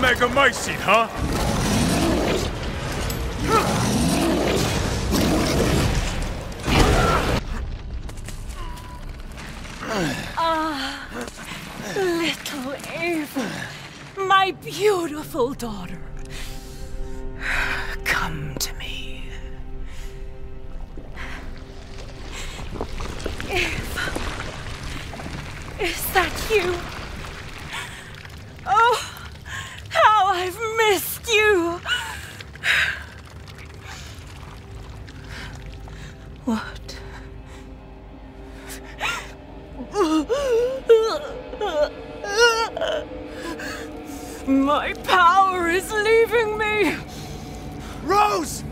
the Megamycete, huh? Ah, little Ava, my beautiful daughter. Come to me. Ava, is that you? Oh, how I've missed you! What? My power is leaving me! Rose!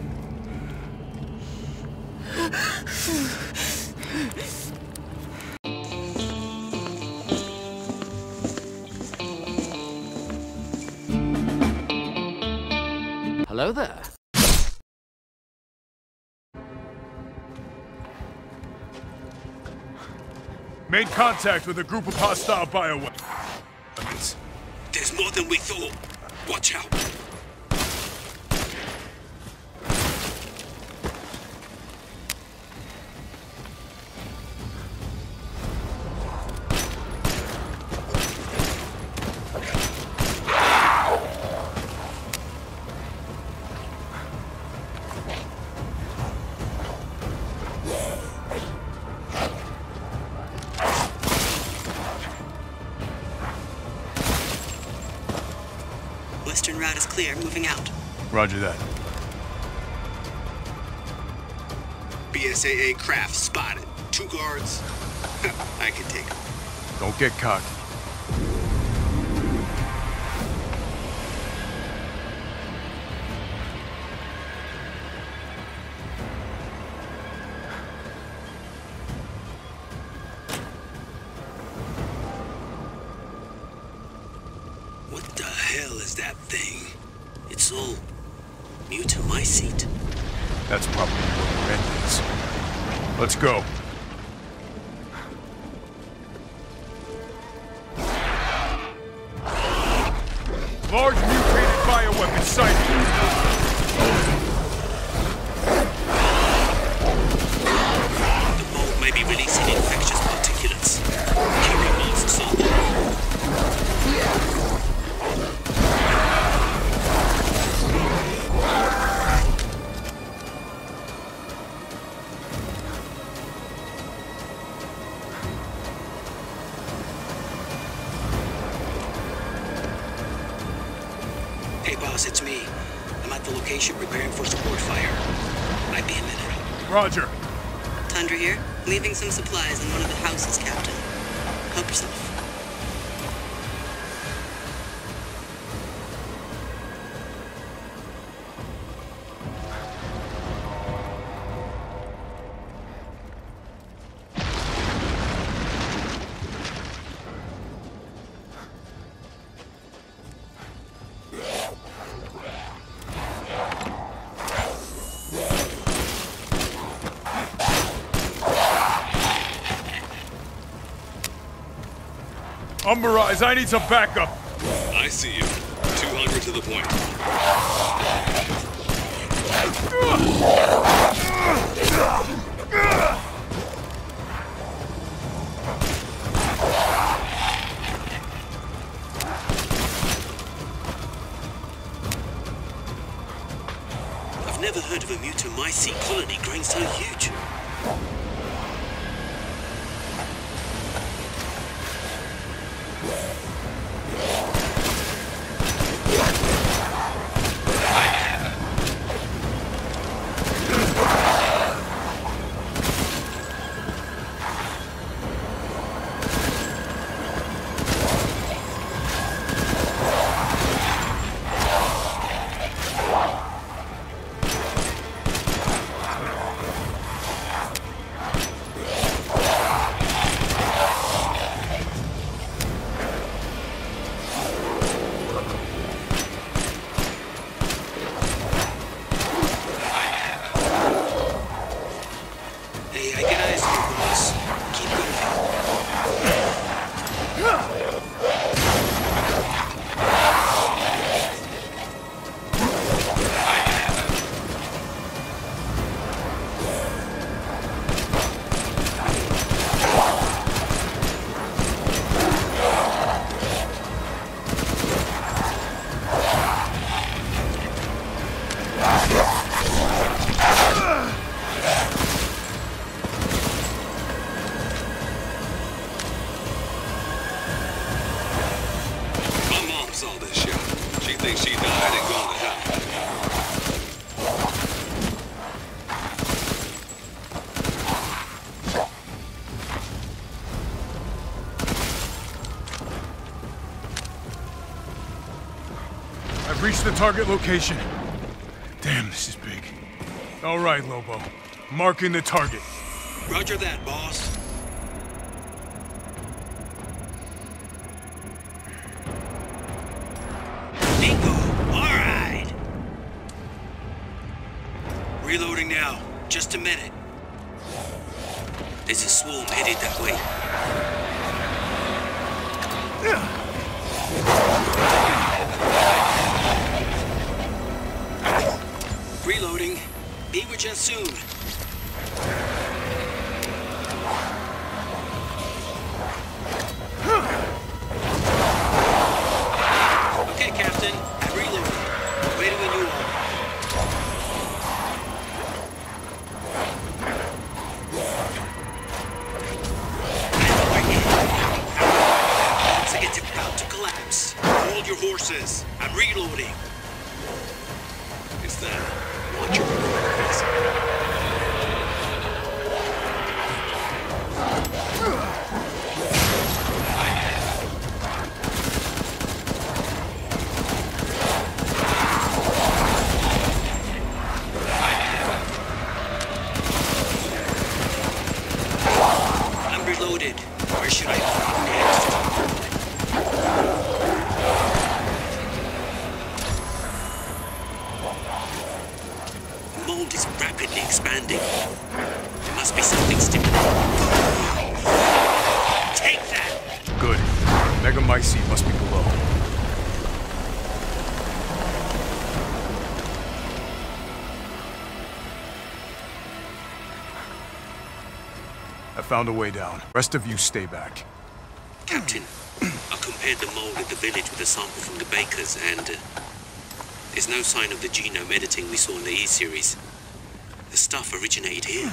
Hello there. Made contact with a group of hostile bioweapons. There's more than we thought. Watch out. Route is clear. Moving out. Roger that. BSAA craft spotted. 2 guards. I can take them. Don't get cocky. That's probably where Miranda is. Let's go. Large mutated bioweapon sighted. The mold may be releasing infectious particulates. Carry molds to solve the problem. It's me. I'm at the location preparing for support fire. Might be a minute. Roger. Tundra here, leaving some supplies in one of the houses, Captain. Help yourself. Umbrize, I need some backup. I see you. 200 to the point. I've never heard of a Mutamycete colony growing so huge. reached the target location. Damn, this is big. All right, Lobo. Marking the target. Roger that, boss. Bingo! All right! Reloading now. Just a minute. There's a swarm headed that way. Reloading. Be with you soon. Okay, Captain. Reloading. Waiting when you are. It's about to collapse. Hold your horses. I'm reloading. It's that. Watch your face. I'm reloaded. Where should I go next? Is rapidly expanding. There must be something stimulating. Take that! Good. Megamycete must be below. I found a way down. Rest of you stay back. Captain, I compared the mold at the village with a sample from the bakers and... there's no sign of the genome editing we saw in the E-series. The stuff originated here.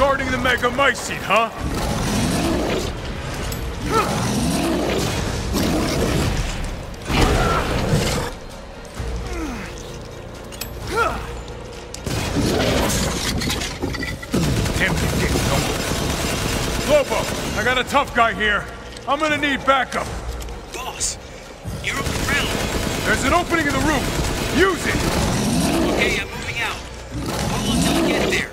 Guarding the Megamycete, huh? Damn it, get going. Lobo, I got a tough guy here. I'm gonna need backup. Boss, you're up the ground. There's an opening in the roof. Use it. Okay, I'm moving out. Hold until I get there.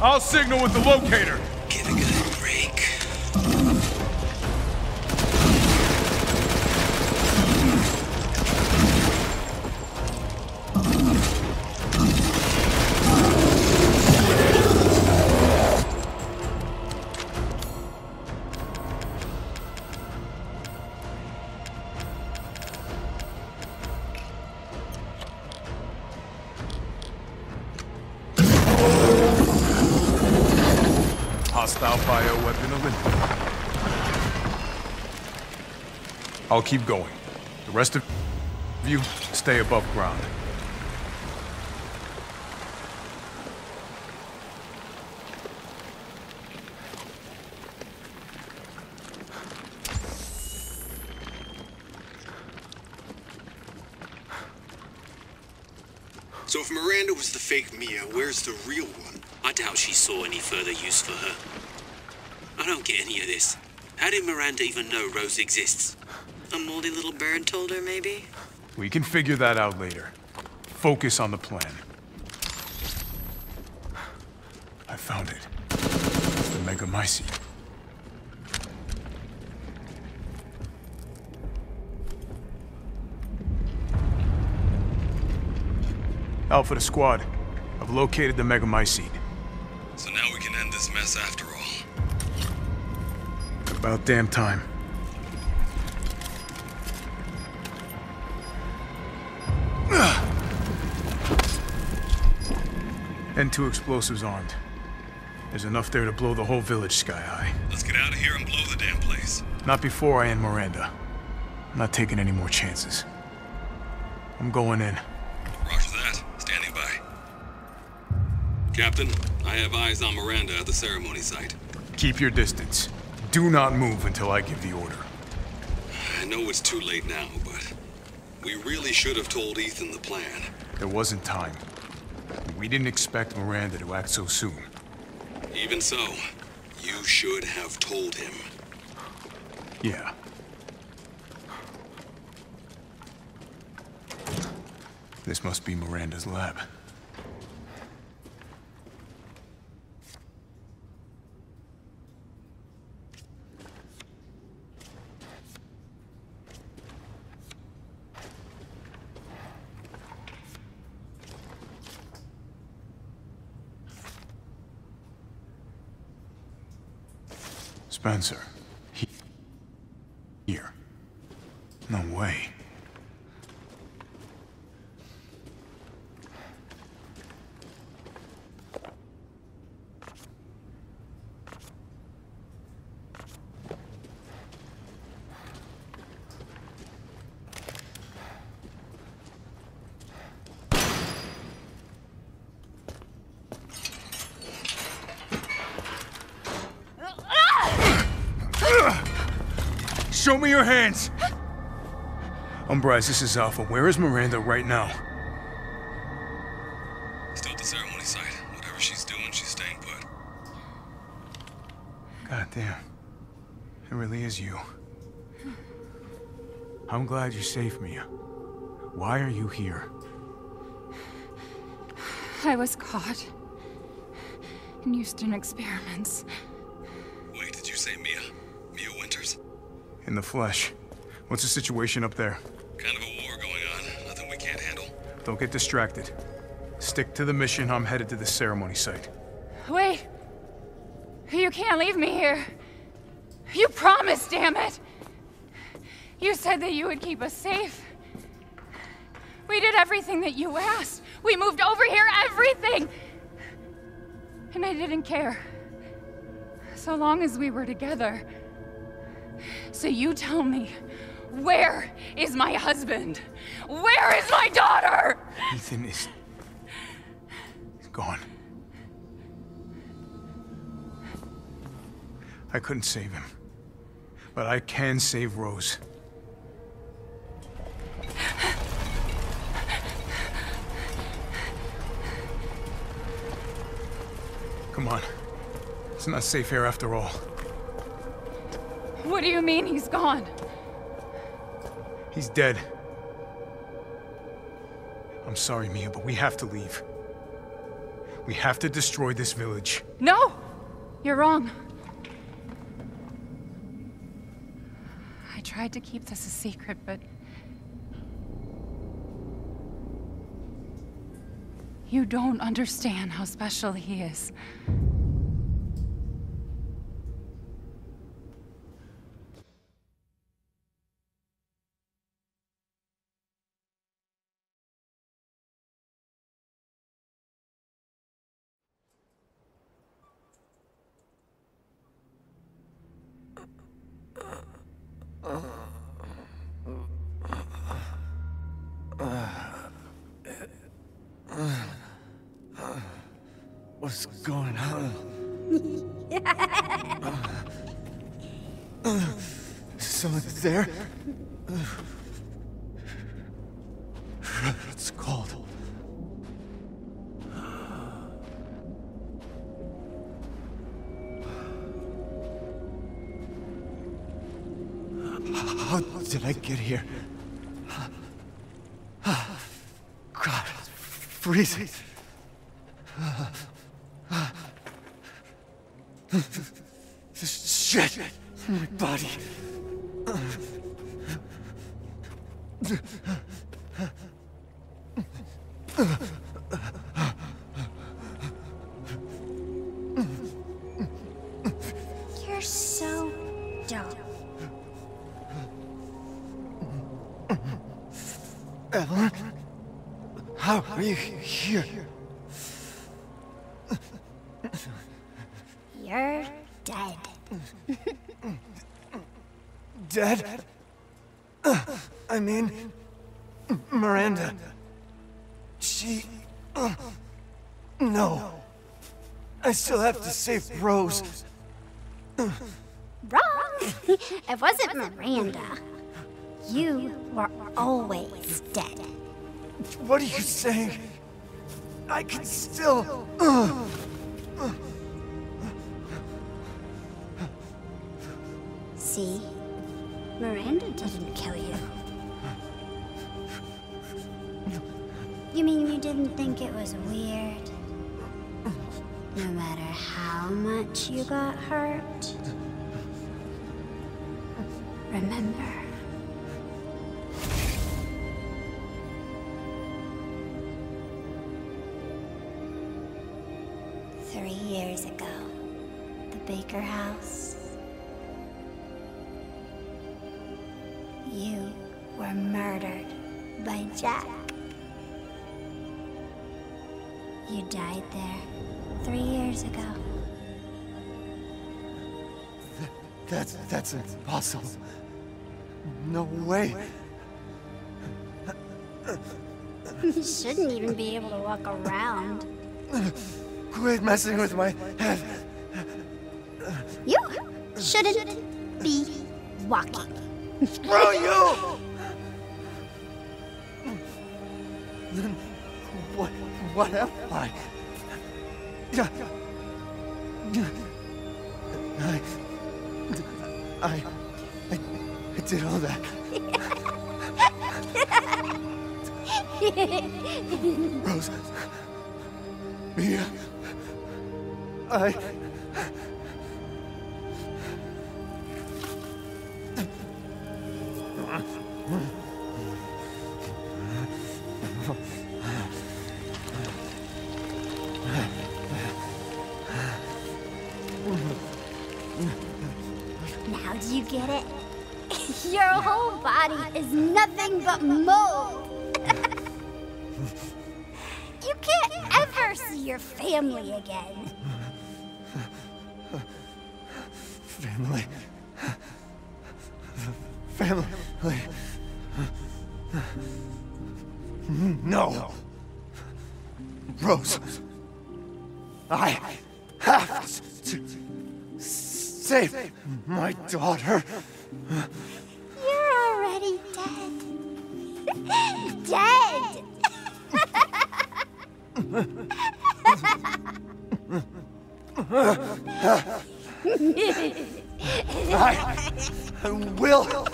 I'll signal with the locator. Give it a good break. Hostile bioweapon eliminated. I'll keep going. The rest of you stay above ground. So if Miranda was the fake Mia, where's the real one? I doubt she saw any further use for her. I don't get any of this. How did Miranda even know Rose exists? A moldy little bird told her, maybe? We can figure that out later. Focus on the plan. I found it. It's the Megamycete. Alpha to squad. I've located the Megamycete. So now we can end this mess after all. About damn time. And 2 explosives armed. There's enough there to blow the whole village sky high. Let's get out of here and blow the damn place. Not before I end Miranda. I'm not taking any more chances. I'm going in. Roger that. Standing by. Captain, I have eyes on Miranda at the ceremony site. Keep your distance. Do not move until I give the order. I know it's too late now, but we really should have told Ethan the plan. There wasn't time. We didn't expect Miranda to act so soon. Even so, you should have told him. Yeah. This must be Miranda's lab. Spencer. Here. No way. Show me your hands! Umbrise, this is Alpha. Where is Miranda right now? Still at the ceremony site. Whatever she's doing, she's staying put. Goddamn. It really is you. I'm glad you're safe, Mia. Why are you here? I was caught. In Houston experiments. Wait, did you say Mia? Mia Winters? In the flesh. What's the situation up there? Kind of a war going on. Nothing we can't handle. Don't get distracted. Stick to the mission. I'm headed to the ceremony site. Wait. You can't leave me here. You promised, damn it. You said that you would keep us safe. We did everything that you asked. We moved over here, everything. And I didn't care. So long as we were together. So you tell me, where is my husband? Where is my daughter? Ethan is... he's gone. I couldn't save him. But I can save Rose. Come on. It's not safe here after all. What do you mean he's gone? He's dead. I'm sorry, Mia, but we have to leave. We have to destroy this village. No! You're wrong. I tried to keep this a secret, but... you don't understand how special he is. What's going on? Someone's there? It's cold. How did I get here? God, it's freezing. Shit! My body! You're so dumb. Evelyn? How are you here? You're dead. Dead? I mean, Miranda. She... no. I still have to save Rose. Wrong! It wasn't Miranda. You were always dead. What are you saying? I can still... See? Miranda didn't kill you. You mean you didn't think it was weird? No matter how much you got hurt, remember. Ago, the Baker house. You were murdered by Jack. You died there 3 years ago. That's impossible. No way. You shouldn't even be able to walk around. Quit messing with my head. You shouldn't be walking. Screw you! Then what am I? I did all that. Rose. Mia. Now do you get it? Your whole body is nothing but mold. You can't ever see your family again. Family. No. Rose. I have to save my daughter. You're already dead. Dead. I will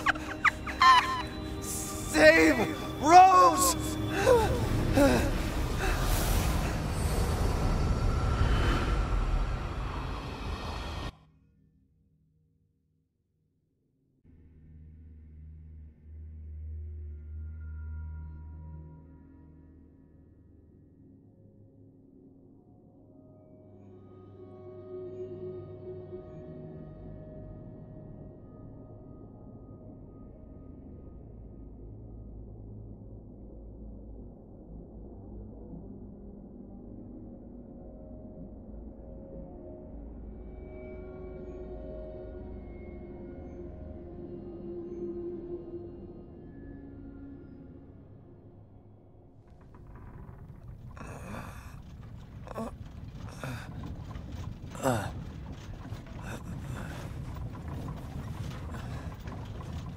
save Rose!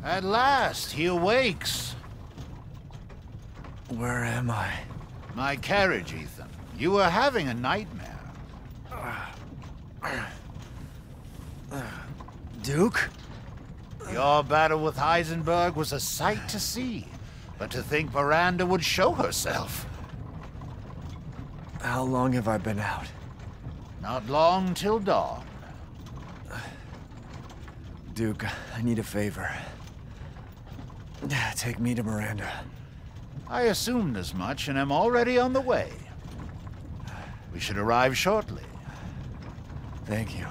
At last, he awakes. Where am I? My carriage, Ethan. You were having a nightmare. Duke? Your battle with Heisenberg was a sight to see, but to think Miranda would show herself. How long have I been out? Not long till dawn. Duke, I need a favor. Take me to Miranda. I assumed as much and am already on the way. We should arrive shortly. Thank you.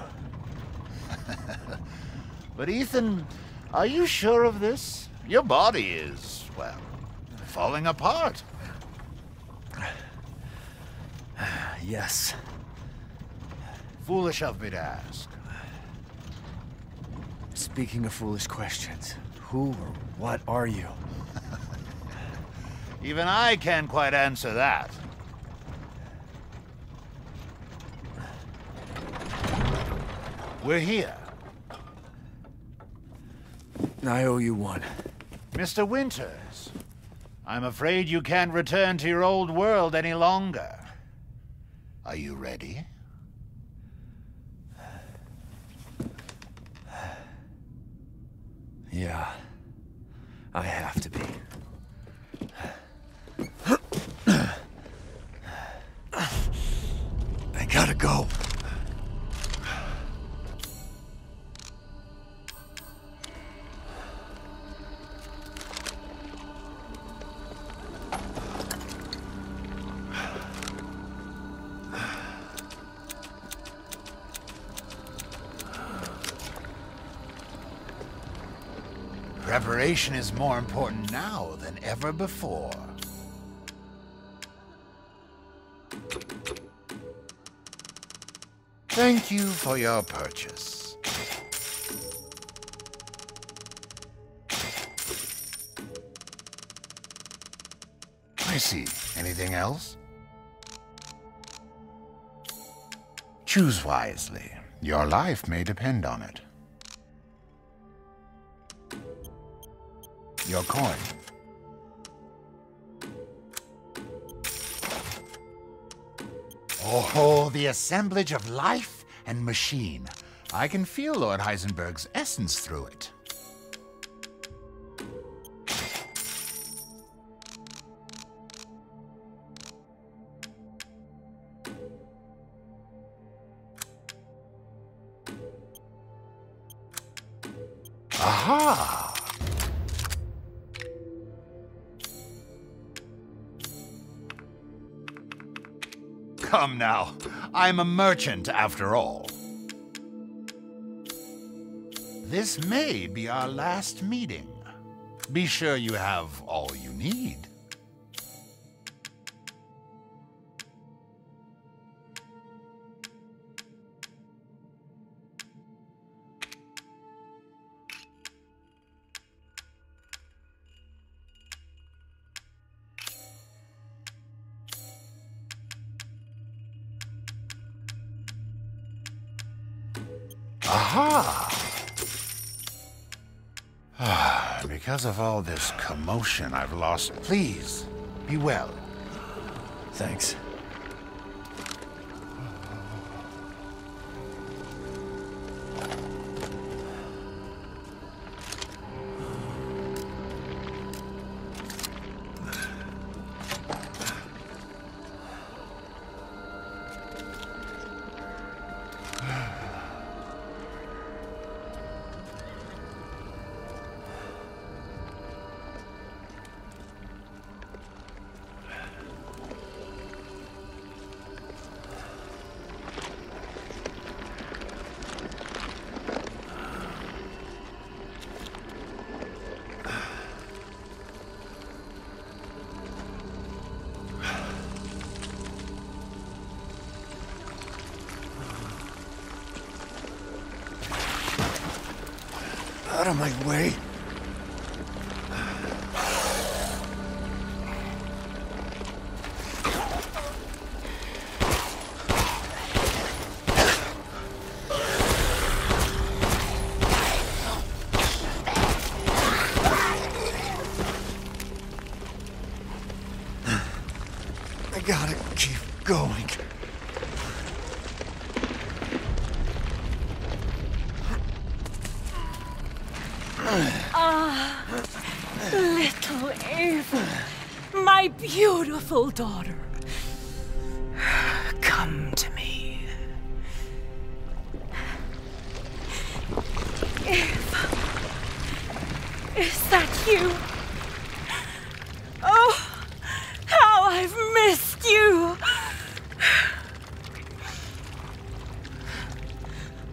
But Ethan, are you sure of this? Your body is, well, falling apart. Yes. Foolish of me to ask. Speaking of foolish questions, who or what are you? Even I can't quite answer that. We're here. I owe you one. Mr. Winters, I'm afraid you can't return to your old world any longer. Are you ready? Yeah, I have to be. I gotta go. Preparation is more important now than ever before. Thank you for your purchase. I see. Anything else? Choose wisely. Your life may depend on it. Your coin. Oh, the assemblage of life and machine. I can feel Lord Heisenberg's essence through it. Aha! Come now. I'm a merchant, after all. This may be our last meeting. Be sure you have all you need. Aha! Because of all this commotion I've lost. Please, be well. Thanks. Out of my way. I gotta keep going. Little Ava, my beautiful daughter. Come to me. Ava, is that you? Oh, how I've missed you.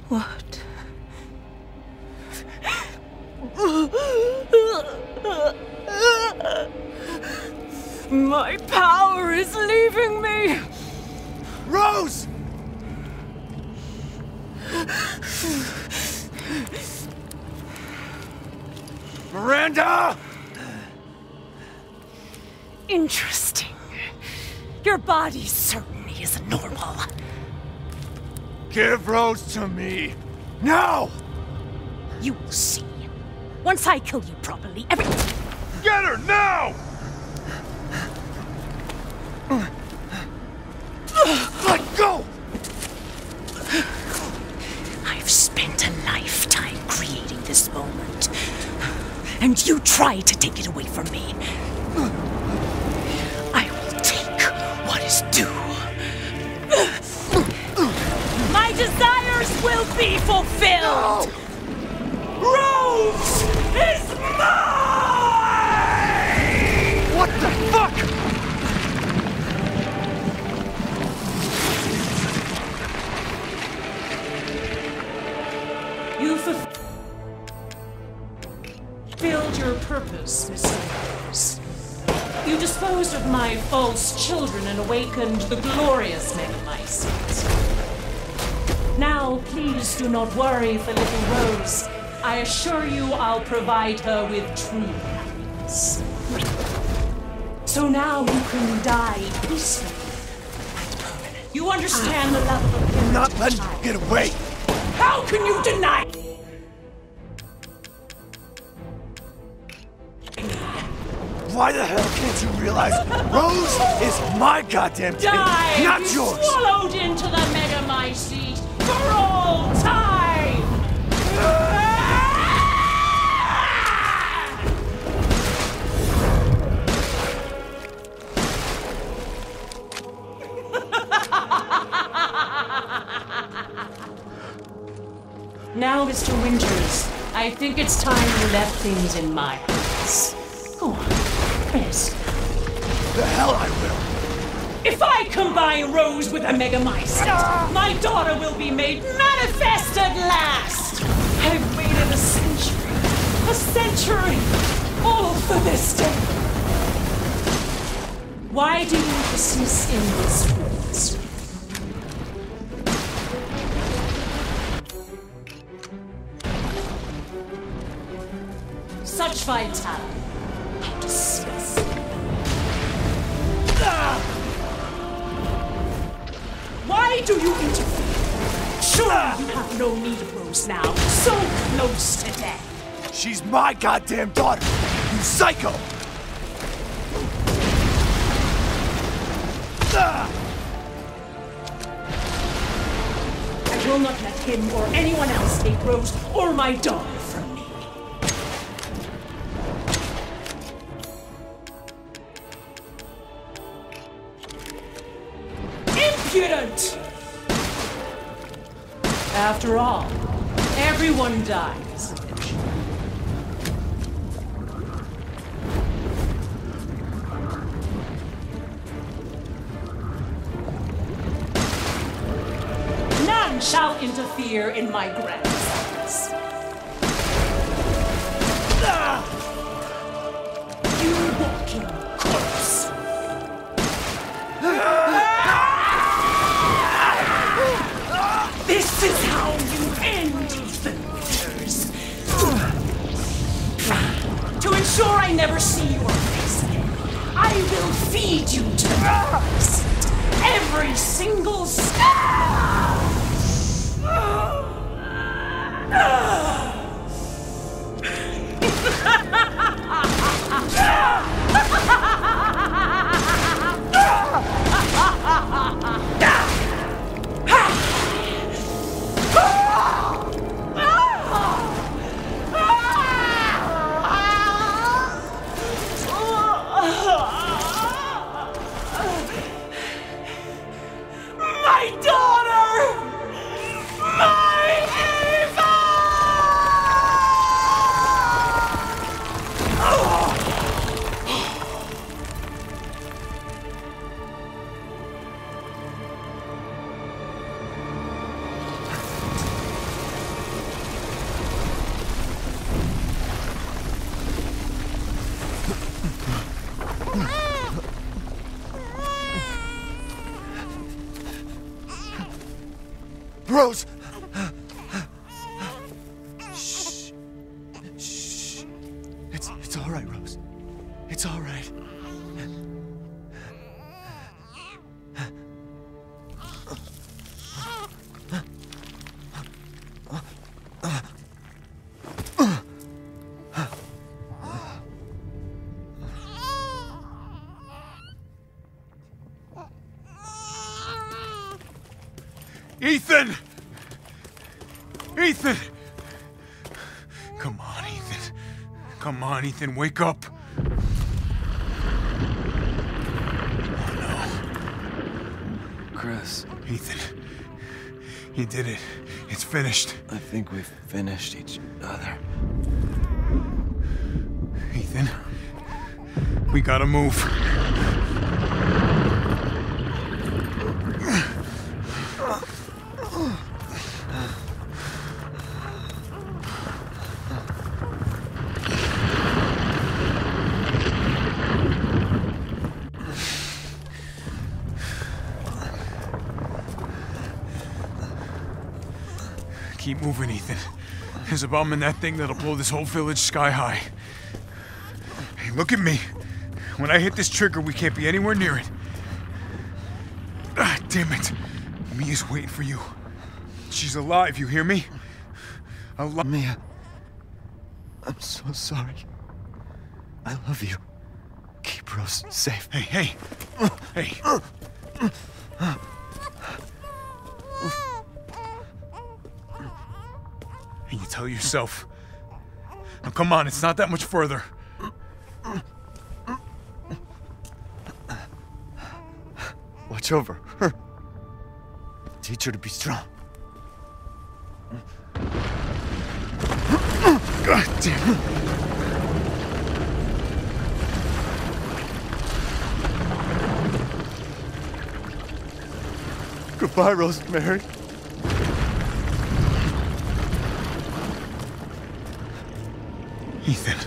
What My power is leaving me! Rose! Miranda! Interesting. Your body certainly isn't normal. Give Rose to me! Now! You will see. Once I kill you properly, everything... Get her, now! Let go! I've spent a lifetime creating this moment. And you try to take it away from me. I will take what is due. My desires will be fulfilled! No. Rose is mine! What the fuck? You fulfilled your purpose, Miss. You disposed of my false children and awakened the glorious Megamycete. Now, please do not worry for little Rose. I assure you I'll provide her with true happiness. So now you can die peacefully. You understand the love of a parent. I'm not letting you get away! How can you deny me? Why the hell can't you realize Rose is my goddamn kid, not yours? Swallowed into the Megamycete for all time! Now, Mr. Winters, I think it's time you left things in my hands. Go on, Chris. The hell I will! If I combine Rose with a Megamycete, my daughter will be made manifest at last! I've waited a century, all for this day. Why do you persist in this force? Such vitality. How disgusting. Why do you interfere? Sure, you have no need of Rose now. So close to death. She's my goddamn daughter, you psycho! I will not let him or anyone else take Rose or my daughter from me. After all, everyone dies. None shall interfere in my grandsons. You walking corpse. This is how you end, Ethan Winters. To ensure I never see your face again, I will feed you to the beast. Every single My daughter! My Eva! Rose! Shh. Shh. It's all right, Rose. It's all right. Ethan! Ethan! Come on, Ethan. Come on, Ethan, wake up. Oh, no. Chris. Ethan, you did it. It's finished. I think we've finished each other. Ethan, we gotta move. Keep moving, Ethan. There's a bomb in that thing that'll blow this whole village sky high. Hey, look at me. When I hit this trigger, we can't be anywhere near it. Ah, damn it. Mia's waiting for you. She's alive, you hear me? I love Mia. I'm so sorry. I love you. Keep Rose safe. Hey, hey. Hey. And you tell yourself, now come on, it's not that much further. Watch over her. Teach her to be strong. God damn it. Goodbye, Rosemary. Ethan.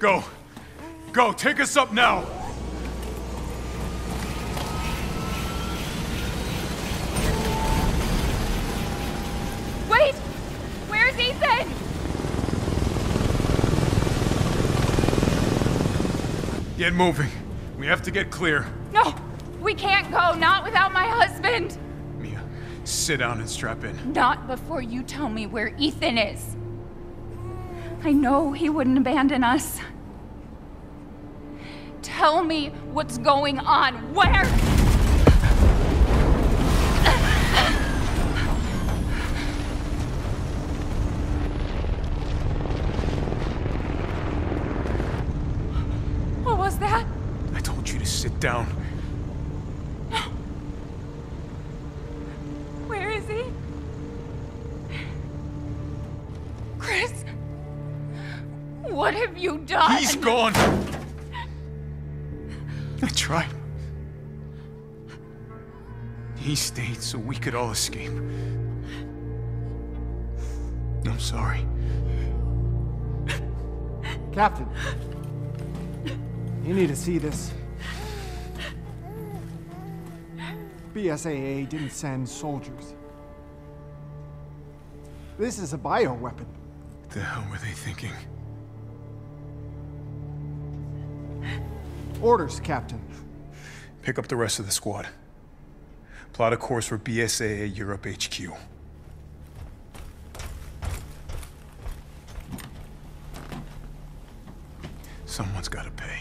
Go. Go, take us up now. Wait! Where's Ethan? Get moving. We have to get clear. No, we can't go. Not without my husband. Mia, sit down and strap in. Not before you tell me where Ethan is. I know he wouldn't abandon us. Tell me what's going on. Where? What was that? I told you to sit down. No. Where is he? Chris, what have you done? He's gone. I tried. He stayed so we could all escape. I'm sorry. Captain, you need to see this. BSAA didn't send soldiers. This is a bioweapon. What the hell were they thinking? Orders, Captain. Pick up the rest of the squad. Plot a course for BSAA Europe HQ. Someone's got to pay.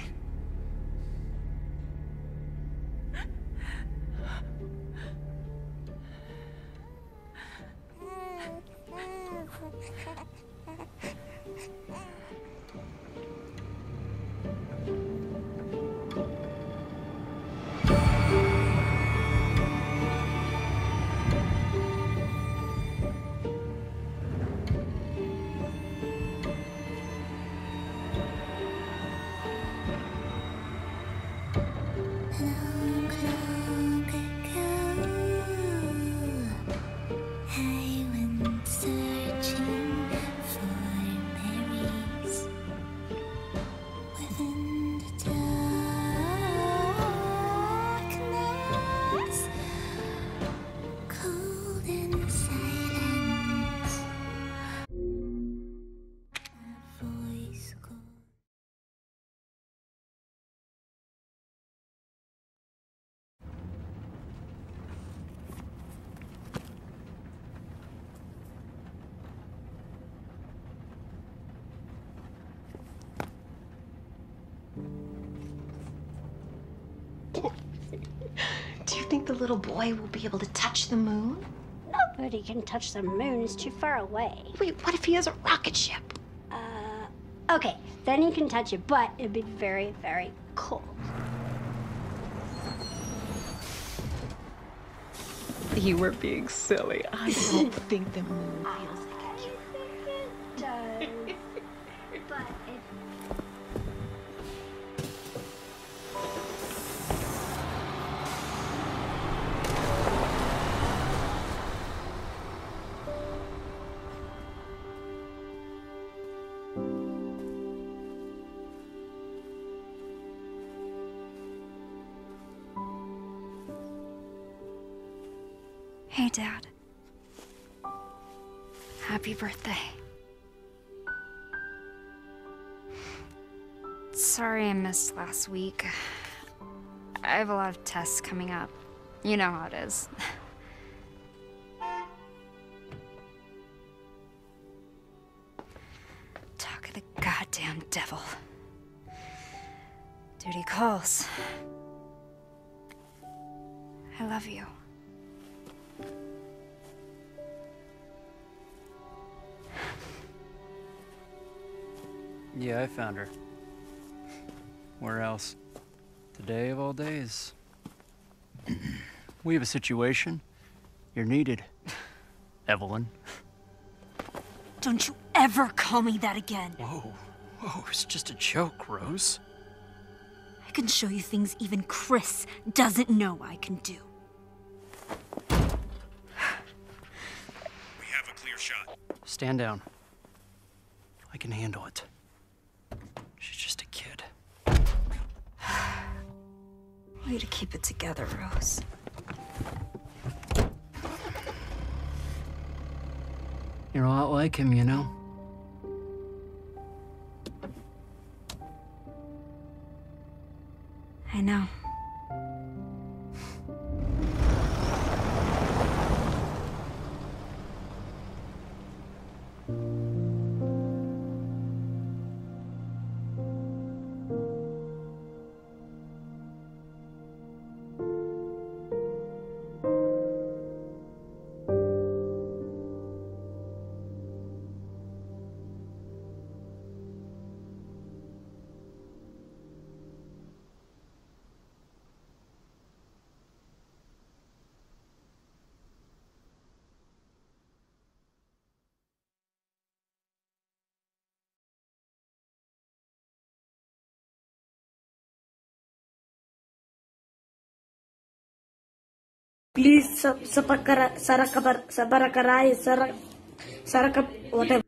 The little boy will be able to touch the moon? Nobody can touch the moon. It's too far away. Wait, what if he has a rocket ship? Okay, then he can touch it, but it'd be very, very cold. You were being silly. I don't think the moon feels like a human. I think it does, but it... Hey, Dad. Happy birthday. Sorry I missed last week. I have a lot of tests coming up. You know how it is. Talk of the goddamn devil. Duty calls. I love you. Yeah, I found her. Where else? Today of all days. We have a situation. You're needed, Evelyn. Don't you ever call me that again. Whoa, whoa, it's just a joke, Rose. I can show you things even Chris doesn't know I can do. We have a clear shot. Stand down. I can handle it. She's just a kid. Way to keep it together, Rose. You're a lot like him, you know? I know. Please, Sarakabarai, Saraka, whatever.